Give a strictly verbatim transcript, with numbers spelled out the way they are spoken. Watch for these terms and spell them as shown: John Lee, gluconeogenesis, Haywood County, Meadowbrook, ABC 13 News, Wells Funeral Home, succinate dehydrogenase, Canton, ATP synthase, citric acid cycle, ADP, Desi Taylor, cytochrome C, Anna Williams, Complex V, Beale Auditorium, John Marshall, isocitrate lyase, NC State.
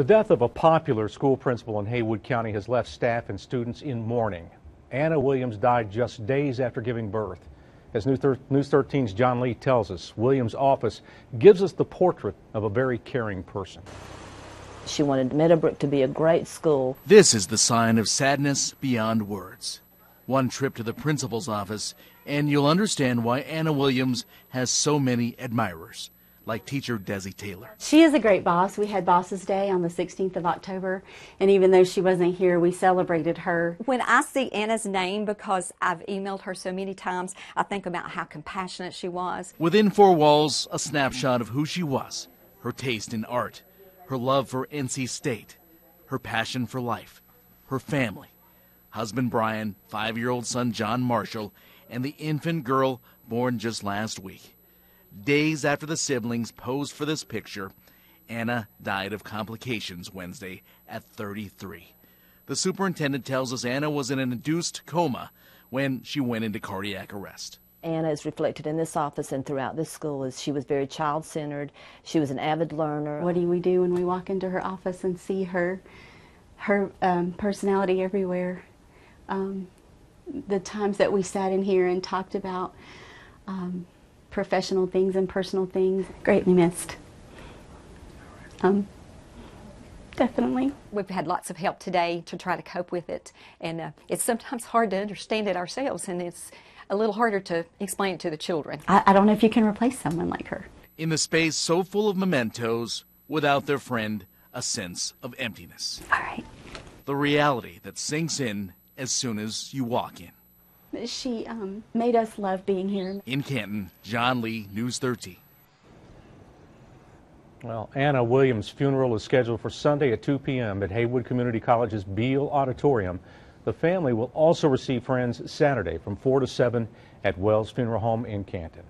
The death of a popular school principal in Haywood County has left staff and students in mourning. Anna Williams died just days after giving birth. As News thirteen's John Lee tells us, Williams' office gives us the portrait of a very caring person. She wanted Meadowbrook to be a great school. This is the sign of sadness beyond words. One trip to the principal's office, and you'll understand why Anna Williams has so many admirers, like teacher Desi Taylor. She is a great boss. We had Bosses Day on the sixteenth of October, and even though she wasn't here, we celebrated her. When I see Anna's name, because I've emailed her so many times, I think about how compassionate she was. Within four walls, a snapshot of who she was, her taste in art, her love for N C State, her passion for life, her family, husband Brian, five-year-old son John Marshall, and the infant girl born just last week. Days after the siblings posed for this picture, Anna died of complications Wednesday at thirty-three. The superintendent tells us Anna was in an induced coma when she went into cardiac arrest. Anna is reflected in this office and throughout this school as she was very child-centered. She was an avid learner. What do we do when we walk into her office and see her, her um, personality everywhere? Um, the times that we sat in here and talked about um, professional things and personal things, greatly missed. Um, definitely. We've had lots of help today to try to cope with it, and uh, it's sometimes hard to understand it ourselves, and it's a little harder to explain it to the children. I, I don't know if you can replace someone like her. In the space so full of mementos, without their friend, a sense of emptiness. All right. The reality that sinks in as soon as you walk in. She um, made us love being here. In Canton, John Lee, News thirteen. Well, Anna Williams' funeral is scheduled for Sunday at two p m at Haywood Community College's Beale Auditorium. The family will also receive friends Saturday from four to seven at Wells Funeral Home in Canton.